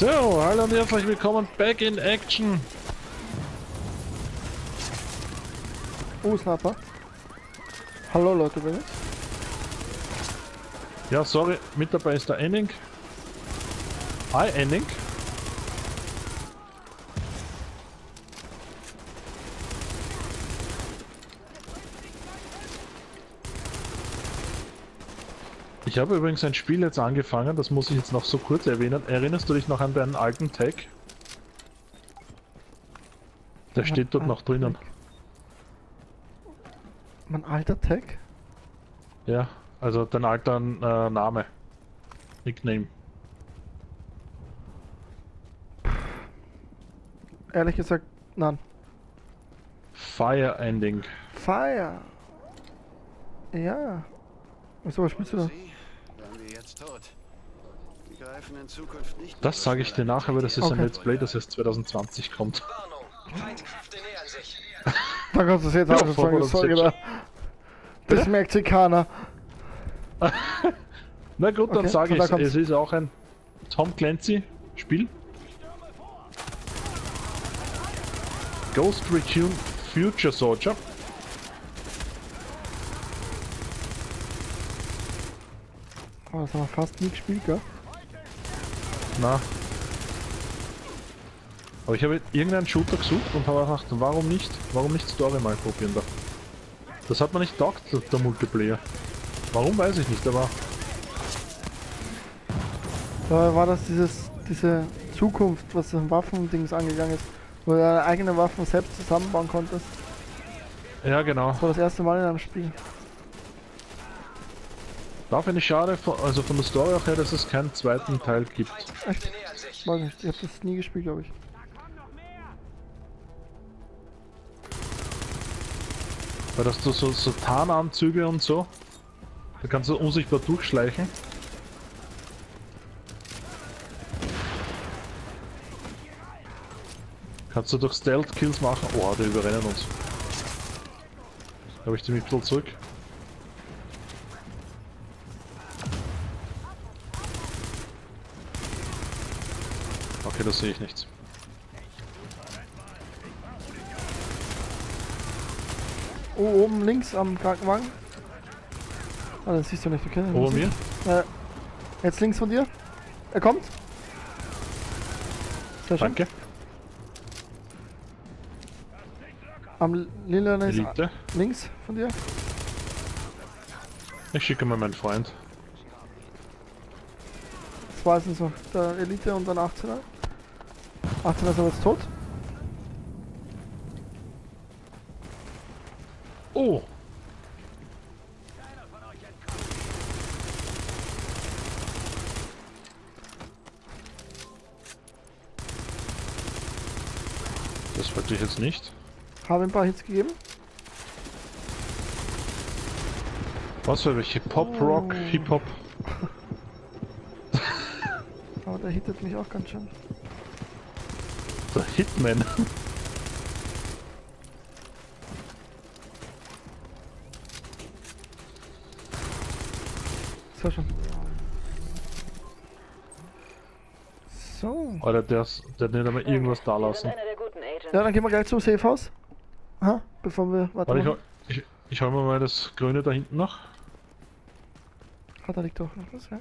So, hallo und herzlich willkommen back in action. Oh, Sniper. Hallo Leute, bitte. Ja, sorry, mit dabei ist der Ending. Hi Ending. Ich habe übrigens ein Spiel jetzt angefangen, das muss ich jetzt noch so kurz erwähnen. Erinnerst du dich noch an deinen alten Tag? Der steht dort noch drinnen. Tag. Mein alter Tag? Ja, also dein alter Name. Nickname. Ehrlich gesagt, nein. Fire Ending. Fire! Ja. Wieso, was spielst du da? Das sage ich dir nachher, aber das ist okay. Ein Let's Play, das erst 2020 kommt. Da kannst du es jetzt auch schon sagen, sorry, aber das merkt sich keiner. Na gut, dann okay, sage ich es ist auch ein Tom Clancy Spiel. Ghost Recon Future Soldier. Oh, das haben wir fast nie gespielt, gell? Na. Aber ich habe irgendeinen Shooter gesucht und habe gedacht, warum nicht? Warum nicht Story mal probieren da? Das hat man nicht taugt, der Multiplayer. Warum, weiß ich nicht, aber... Da war das diese Zukunft, was an Waffendings angegangen ist, wo du deine eigenen Waffen selbst zusammenbauen konntest. Ja, genau. Das war das erste Mal in einem Spiel. Da finde ich schade, also von der Story auch her, dass es keinen zweiten Teil gibt. Echt? Ich weiß nicht, ich habe das nie gespielt, glaube ich. Weil dass du so Tarnanzüge und so, da kannst du unsichtbar durchschleichen. Kannst du durch Stealth-Kills machen. Oh, die überrennen uns. Habe ich die Mittel zurück. Okay, das sehe ich nichts. Oh, oben links am Krankenwagen. Ah, das siehst du nicht, okay? Oben mir? Jetzt links von dir. Er kommt. Sehr schön. Danke. Am lila links von dir. Ich schicke mal meinen Freund. Das war es nicht so. Der Elite und dann 18er. 18er ist aber jetzt tot. Oh! Das wollte ich jetzt nicht. Habe ein paar Hits gegeben. Was für welche? Pop, oh. Rock, Hip-Hop. Aber der hittet mich auch ganz schön. Der Hitman. So schon. So. Oder der hat nicht einmal irgendwas da lassen. Ja, dann gehen wir gleich zum Safehouse. Aha, bevor wir... Warte, ich hol mir mal das Grüne da hinten noch. Ah, da liegt doch noch was, ja.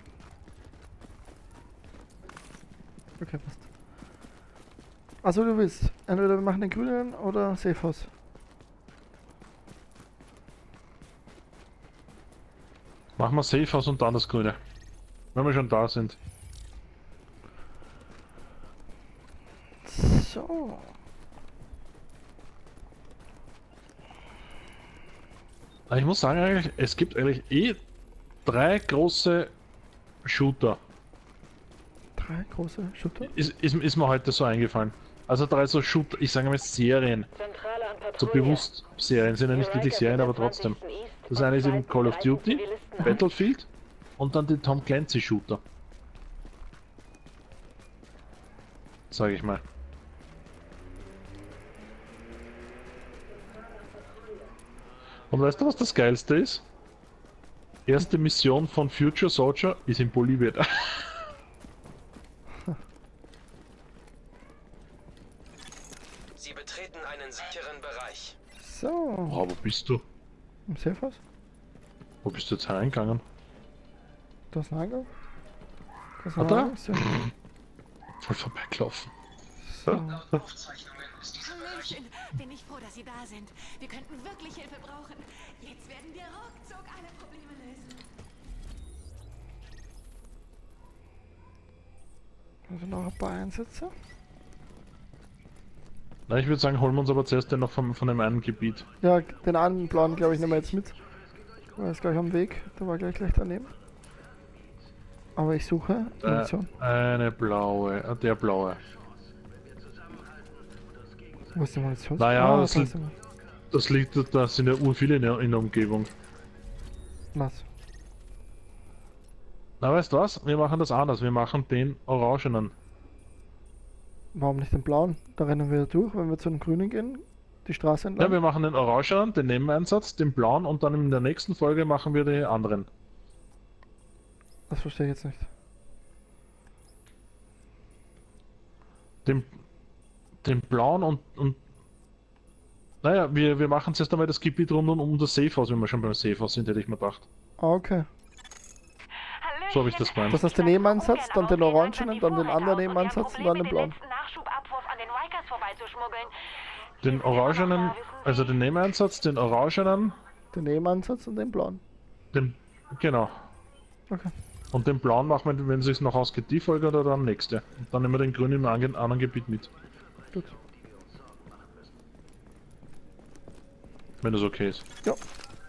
Okay, passt. Also du willst. Entweder wir machen den Grünen oder Safehouse. Machen wir Safe House und dann das Grüne. Wenn wir schon da sind. So. Ich muss sagen, eigentlich, es gibt eigentlich drei große Shooter. Drei große Shooter? Ist mir heute so eingefallen. Also drei so Shooter, ich sage mal Serien. So bewusst Serien, sind ja nicht wirklich Serien, aber trotzdem. Das eine ist eben Call of Duty, Battlefield und dann die Tom Clancy Shooter. Sag ich mal. Und weißt du, was das Geilste ist? Erste Mission von Future Soldier ist in Bolivien. Sie betreten einen sicheren Bereich. So. Oh, wo bist du? Im Safehouse? Wo bist du jetzt hereingegangen? Da ist ein Eingang. Da ist ein Eingang. Voll vorbeigelaufen. So. Laut Aufzeichnungen ist dieser Bereich... Bin ich froh, dass Sie da sind. Wir könnten wirklich Hilfe brauchen. Jetzt werden wir ruckzuck alle Probleme lösen. Also noch ein paar Einsätze. Na, ich würde sagen, holen wir uns aber zuerst den noch von dem einen Gebiet. Ja, den einen blauen, glaube ich, nehmen wir jetzt mit. War jetzt gleich am Weg, da war gleich daneben. Aber ich suche Munition. Eine blaue, der blaue. Wo ist die Munition? Naja, das liegt, da sind ja urviele in der Umgebung. Was? Na, weißt du was? Wir machen das anders, wir machen den orangenen. Warum nicht den blauen? Da rennen wir durch, wenn wir zu den grünen gehen, die Straße entlang. Ja, wir machen den orangenen, den Nebeneinsatz, den blauen und dann in der nächsten Folge machen wir die anderen. Das verstehe ich jetzt nicht. Den blauen und naja, wir machen jetzt einmal das Gebiet rund um das Safehouse, wenn wir schon beim Safehouse sind, hätte ich mir gedacht. Okay. So habe ich das gemeint. Das heißt den Nebenansatz, dann den orangenen, dann den anderen Nebenansatz und dann den blauen. Den orangenen, also den Nebenansatz, den orangenen. Den Nebenansatz und den blauen. Genau. Okay. Und den blauen machen wir, wenn es sich noch ausgeht, die Folge oder dann nächste. Und dann nehmen wir den grünen im anderen Gebiet mit. Gut. Wenn das okay ist. Ja.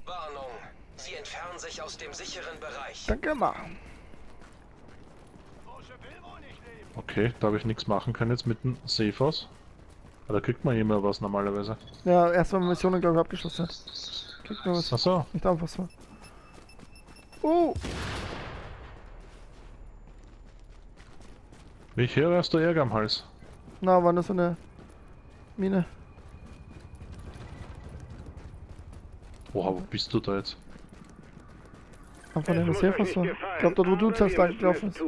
Warnung, Sie entfernen sich aus dem sicheren Bereich. Danke mal. Okay, da habe ich nichts machen können jetzt mit dem Safehouse. Da kriegt man immer was normalerweise. Ja, erst wenn man Missionen, glaube ich, abgeschlossen hat. Kriegt man was. Achso. Nicht einfach so. Ich höre erst der Ärger am Hals. Na, war nur so eine Mine. Boah, wo bist du da jetzt? Einfach nicht mehr was so. Ich glaube, dort wo du zuerst angelaufen bist.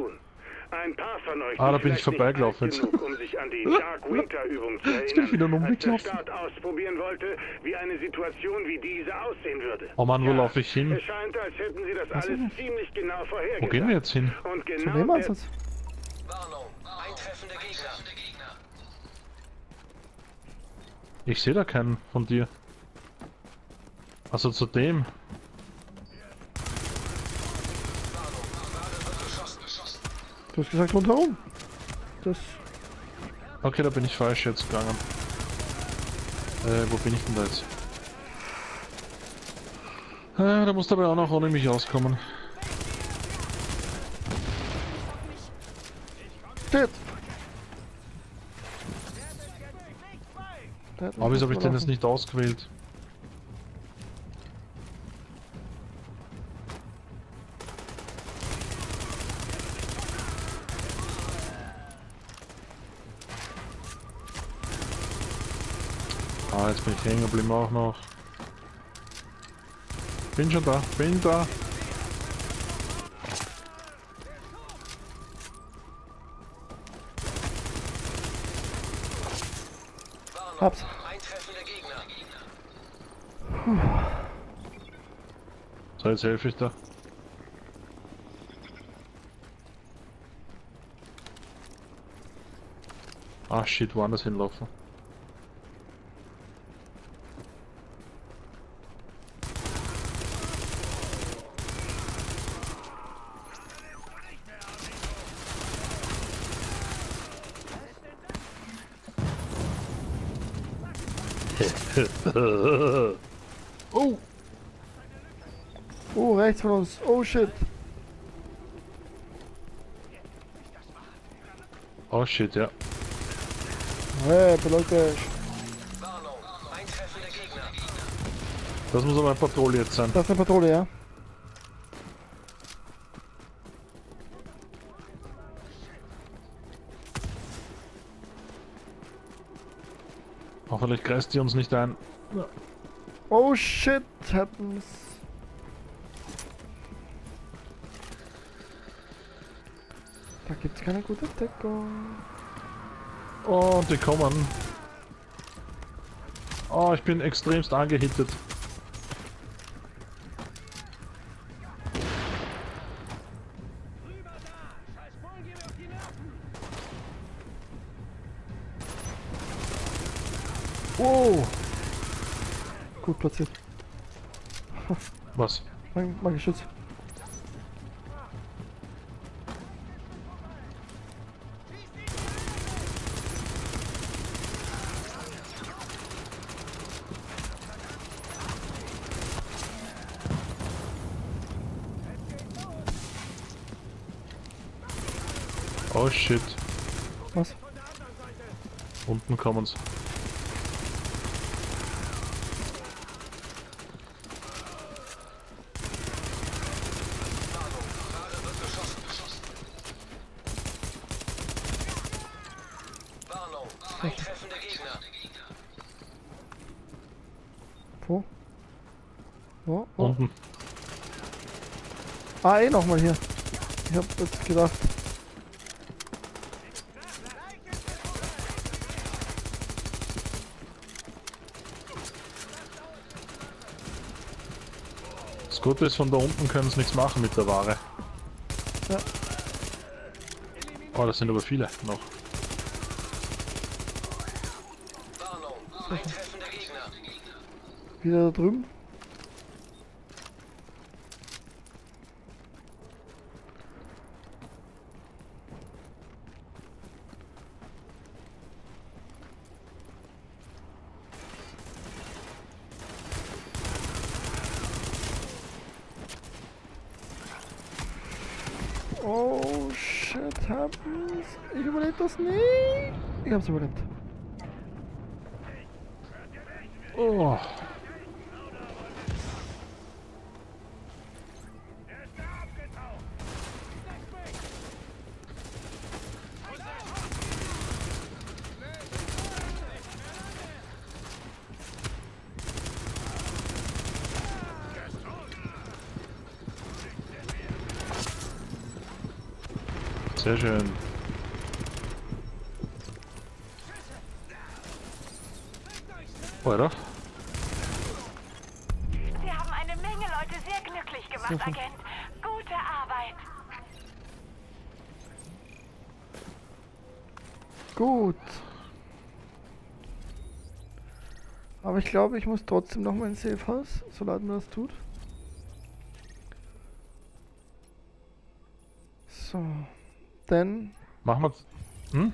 Da bin ich vorbeigelaufen jetzt. Jetzt bin ich wieder umgelaufen. Oh Mann, wo laufe ich hin? Wo gehen wir jetzt hin? Zu dem Einsatz. Ich sehe da keinen von dir. Also zu dem. Du hast gesagt rundherum. Das. Okay, da bin ich falsch jetzt gegangen. Wo bin ich denn da jetzt? Da muss dabei auch noch ohne mich auskommen. Dead. Aber wieso habe ich denn das nicht ausgewählt? Ah, jetzt bin ich hängen geblieben auch noch. Bin schon da, bin da. Hab's. So, jetzt helfe ich da. Ah, shit, woanders hinlaufen. Oh! Oh, rechts von uns. Oh shit. Oh shit, ja. Hey, Leute. Das muss aber eine Patrouille jetzt sein. Das ist eine Patrouille, ja. Hoffentlich kreist die uns nicht ein. Ja. Oh shit, happens. Da gibt's keine gute Deckung. Oh, die kommen. Oh, ich bin extremst angehittet. Oh! Gut platziert. Was? Mein Geschütz. Oh shit. Was? Unten kommen's. Wo? Wo? Wo? Unten. Ah, eh nochmal hier. Ich hab jetzt gedacht. Das Gute ist, von da unten können sie nichts machen mit der Ware. Ja. Oh, das sind aber viele noch. Wieder da drüben. Oh shit, happens. Ich überlebe das nicht. Ich hab's überlebt. Oh. Sehr schön. Oder? Sie haben eine Menge Leute sehr glücklich gemacht, so. Agent. Gute Arbeit. Gut. Aber ich glaube, ich muss trotzdem noch mal ins Safehouse, solange man das tut. So. Denn machen wir's. Hm?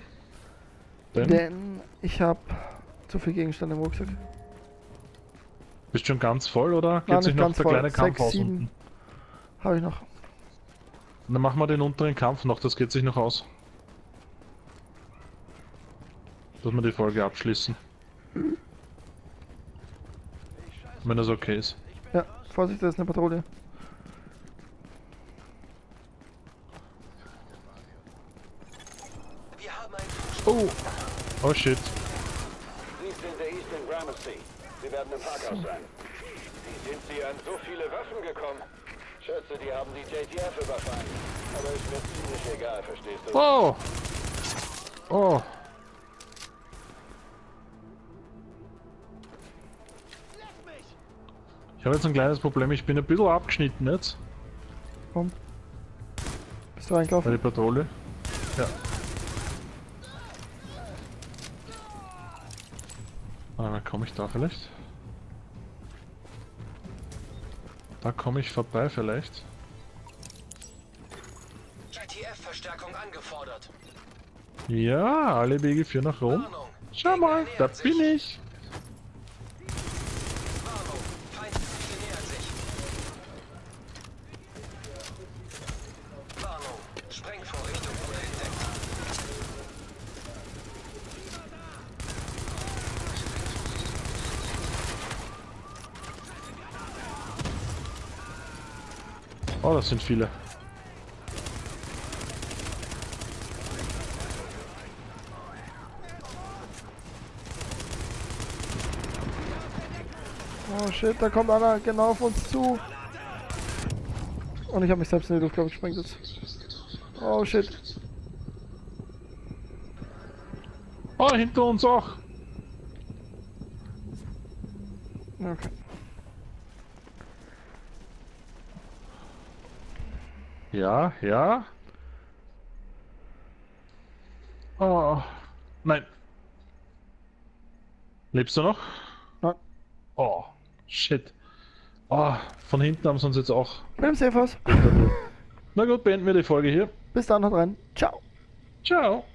Denn ich habe zu viel Gegenstände im Rucksack. Bist schon ganz voll, oder? Geht sich noch der kleine Kampf aus unten? Habe ich noch. Dann machen wir den unteren Kampf noch, das geht sich noch aus. Dass wir die Folge abschließen. Wenn das okay ist. Ja, Vorsicht, da ist eine Patrouille. Oh. Oh shit. Sie sind der Eastern Gramercy. Sie werden im Parkhaus sein. Wie sind Sie an so viele Waffen gekommen? Schätze, die haben die JTF überfahren. Aber ist mir ziemlich egal, verstehst du? Oh! Oh! Ich habe jetzt ein kleines Problem. Ich bin ein bisschen abgeschnitten jetzt. Komm. Bist du eingelaufen? Bei der Patrouille. Ja. Dann komme ich da vielleicht. Da komme ich vorbei vielleicht. JTF-Verstärkung angefordert. Ja, alle Wege führen nach Rom. Schau mal, da bin ich. Oh, das sind viele. Oh shit, da kommt einer genau auf uns zu. Und ich habe mich selbst in die Luft gesprengt jetzt. Oh shit. Oh, hinter uns auch. Okay. Ja, ja. Oh, nein. Lebst du noch? Nein. Oh, shit. Oh, von hinten haben sie uns jetzt auch... Wir haben Sefers. Na gut, beenden wir die Folge hier. Bis dann, haut rein. Ciao. Ciao.